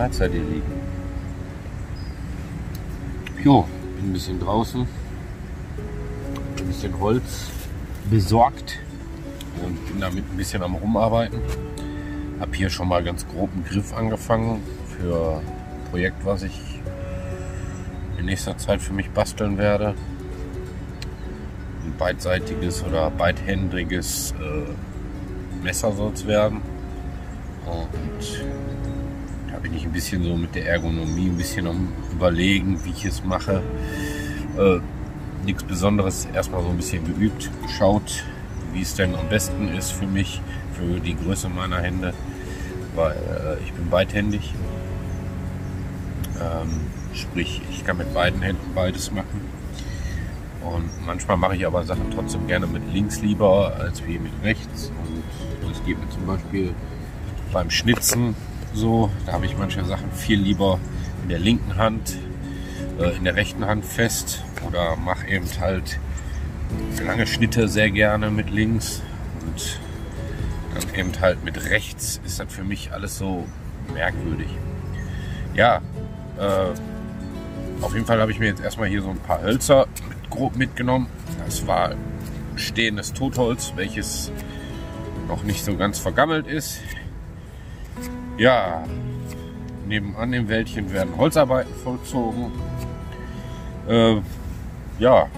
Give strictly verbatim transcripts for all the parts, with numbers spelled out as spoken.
Mahlzeit hier liegen. Jo, bin ein bisschen draußen, ein bisschen Holz besorgt und bin damit ein bisschen am Rumarbeiten. Habe hier schon mal ganz groben Griff angefangen für ein Projekt, was ich in nächster Zeit für mich basteln werde. Ein beidseitiges oder beidhändiges äh, Messer soll es werden. Und da bin ich ein bisschen so mit der Ergonomie ein bisschen am Überlegen, wie ich es mache. Äh, nichts Besonderes, erstmal so ein bisschen geübt, geschaut, wie es denn am besten ist für mich, für die Größe meiner Hände, weil äh, ich bin beidhändig. Ähm, sprich, ich kann mit beiden Händen beides machen. Und manchmal mache ich aber Sachen trotzdem gerne mit links lieber als wie mit rechts. Und das geht mir zum Beispiel beim Schnitzen so. Da habe ich manche Sachen viel lieber in der linken Hand, äh, in der rechten Hand fest. Oder mache eben halt lange Schnitte sehr gerne mit links. Und dann eben halt mit rechts ist das für mich alles so merkwürdig. Ja, äh, auf jeden Fall habe ich mir jetzt erstmal hier so ein paar Hölzer grob mitgenommen. Das war stehendes Totholz, welches noch nicht so ganz vergammelt ist. Ja, nebenan im Wäldchen werden Holzarbeiten vollzogen. Äh, ja,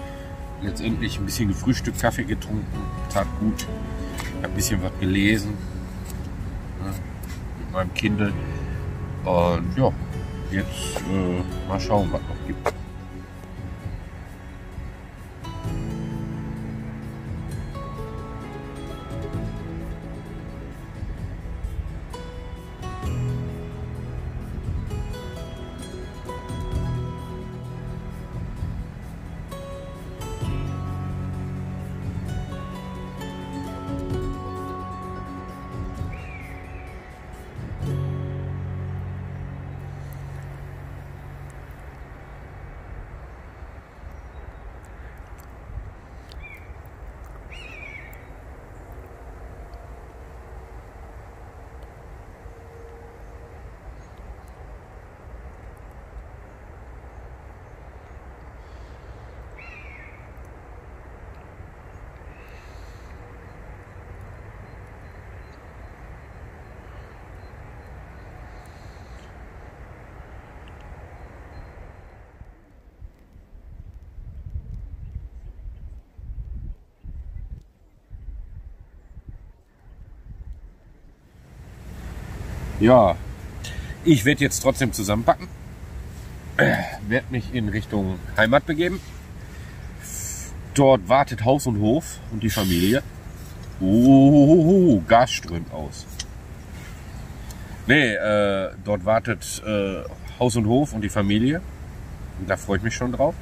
letztendlich ein bisschen gefrühstückt, Kaffee getrunken, tat gut. Ein bisschen was gelesen, ne, mit meinem Kindle. Und ja, jetzt äh, mal schauen, was noch gibt. Ja, ich werde jetzt trotzdem zusammenpacken, werde mich in Richtung Heimat begeben. Dort wartet Haus und Hof und die Familie. Oh, Gas strömt aus. Nee, äh, dort wartet äh, Haus und Hof und die Familie. Und da freue ich mich schon drauf.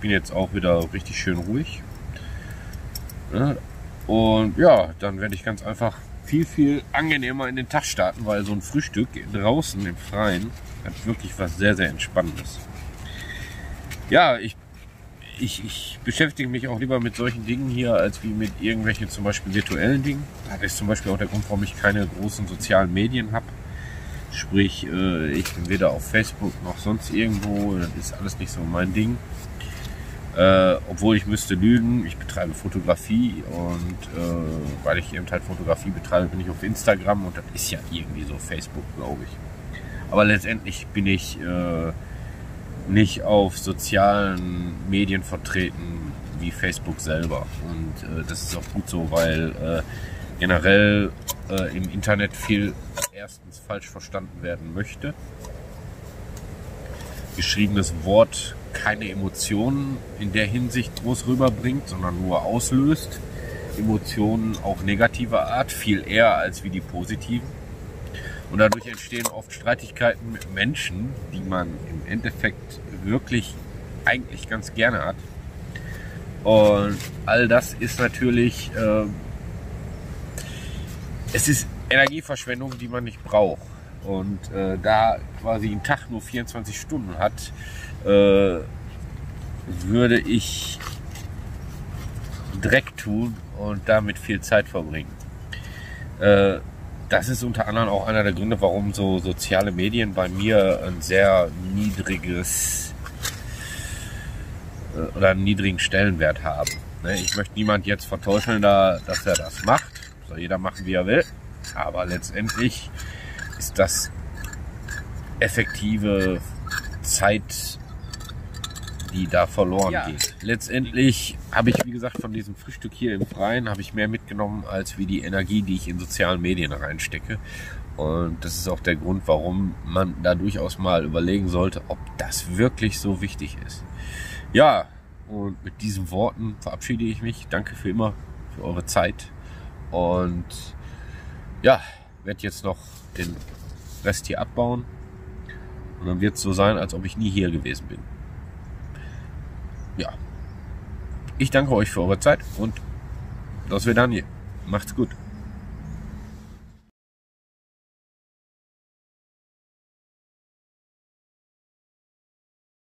Bin jetzt auch wieder richtig schön ruhig. Und ja, dann werde ich ganz einfach viel, viel angenehmer in den Tag starten, weil so ein Frühstück draußen im Freien hat wirklich was sehr, sehr Entspannendes. Ja, ich, ich, ich beschäftige mich auch lieber mit solchen Dingen hier, als wie mit irgendwelchen zum Beispiel virtuellen Dingen. Das ist zum Beispiel auch der Grund, warum ich keine großen sozialen Medien habe. Sprich, ich bin weder auf Facebook noch sonst irgendwo, das ist alles nicht so mein Ding. Äh, obwohl ich müsste lügen, ich betreibe Fotografie und äh, weil ich eben halt Fotografie betreibe, bin ich auf Instagram und das ist ja irgendwie so Facebook, glaube ich. Aber letztendlich bin ich äh, nicht auf sozialen Medien vertreten wie Facebook selber. Und äh, das ist auch gut so, weil äh, generell äh, im Internet viel erstens falsch verstanden werden möchte. Geschriebenes Wort keine Emotionen in der Hinsicht groß rüberbringt, sondern nur auslöst. Emotionen auch negativer Art, viel eher als wie die positiven. Und dadurch entstehen oft Streitigkeiten mit Menschen, die man im Endeffekt wirklich eigentlich ganz gerne hat. Und all das ist natürlich, äh, es ist Energieverschwendung, die man nicht braucht. Und äh, da quasi ein Tag nur vierundzwanzig Stunden hat, äh, würde ich Dreck tun und damit viel Zeit verbringen. Äh, das ist unter anderem auch einer der Gründe, warum so soziale Medien bei mir ein sehr niedriges äh, oder einen niedrigen Stellenwert haben. Ne? Ich möchte niemand jetzt verteufeln, da, dass er das macht. Soll jeder machen, wie er will. Aber letztendlich ist das effektive Zeit, die da verloren ja. geht. Letztendlich habe ich, wie gesagt, von diesem Frühstück hier im Freien habe ich mehr mitgenommen, als wie die Energie, die ich in sozialen Medien reinstecke. Und das ist auch der Grund, warum man da durchaus mal überlegen sollte, ob das wirklich so wichtig ist. Ja, und mit diesen Worten verabschiede ich mich. Danke für immer, für eure Zeit. Und ja, werde jetzt noch den Rest hier abbauen. Und dann wird es so sein, als ob ich nie hier gewesen bin. Ja, ich danke euch für eure Zeit und das wird dann hier. Macht's gut.